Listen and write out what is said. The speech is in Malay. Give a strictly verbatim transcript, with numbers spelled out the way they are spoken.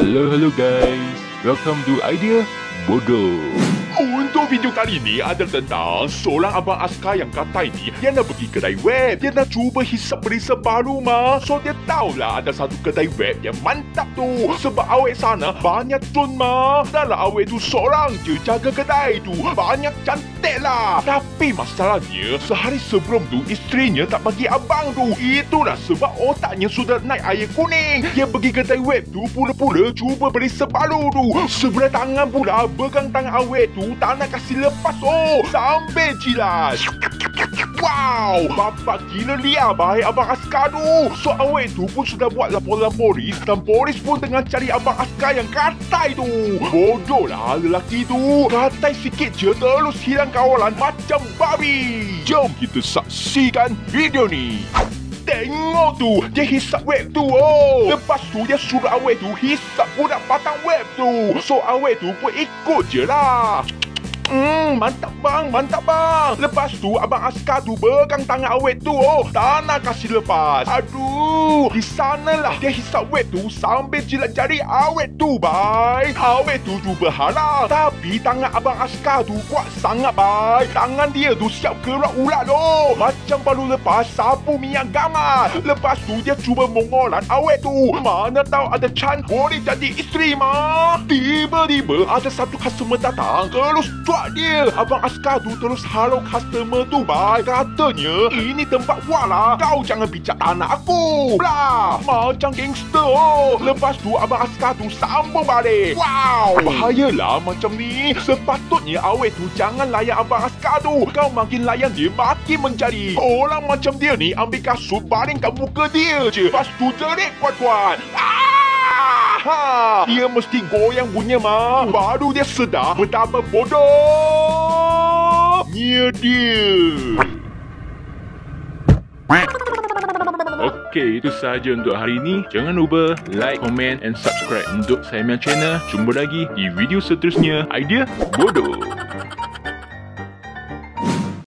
Hello, hello guys, welcome to Idea Bodoh. Untuk video kali ni adalah tentang seorang abang askar yang kata ini dia nak pergi kedai web. Dia nak cuba hisap perisa baru mah. So dia tahulah ada satu kedai web yang mantap tu. Sebab awek sana banyak tun mah. Dah lah awek tu seorang je jaga kedai tu. Banyak cantik lah. Tapi masalahnya sehari sebelum tu isterinya tak bagi abang tu. Itulah sebab otaknya sudah naik air kuning. Dia pergi kedai web tu pula-pula cuba perisa baru tu. Sebelah tangan pula pegang tangan awek tu. Tak nak kasih lepas oh sampai jilat. Wow, bapak gila liar bahaya abang askar tu. So awek tu pun sudah buat laporan polis, dan polis pun tengah cari abang askar yang katai tu. Bodoh lah lelaki tu, katai sikit je terus hilang kawalan macam babi. Jom kita saksikan video ni. Tengok tu, dia hisap web tu oh. Lepas tu dia suruh awek tu hisap budak batang web tu. So awek tu pun ikut je lah. Hmm, mantap bang, mantap bang. Lepas tu abang askar tu pegang tangan awet tu oh, tak nak kasih lepas. Aduh, di sanalah dia hisap web tu sambil jilat jari awet tu bhai. Awet tu cuba halang, tapi tangan abang askar tu kuat sangat bhai. Tangan dia tu siap keluar ulat loh. Macam baru lepas sapu minyak gamas. Lepas tu dia cuba mongolan awet tu. Mana tahu ada chance boleh jadi isteri mah. Tiba-tiba ada satu customer datang terus cuak dia. Abang askar tu terus halau customer tu bhai. Katanya, ini tempat buat lah, kau jangan pijak tanah aku. Blah, macam gangster oh. Lepas tu abang askar tu sambung balik. Wow, bahayalah macam ni. Sepatutnya awet tu jangan layan abang askar tu. Kau makin layan dia makin menjadi. Orang macam dia ni ambil kasut baring kat muka dia je. Lepas tu jerit kuat-kuat. Ah! Ha, dia mesti goyang bunyi mah. Baru dia sedar betapa bodohnya dia. Okey, itu sahaja untuk hari ini. Jangan lupa like, komen and subscribe untuk saya punya channel. Jumpa lagi di video seterusnya Idea Bodoh.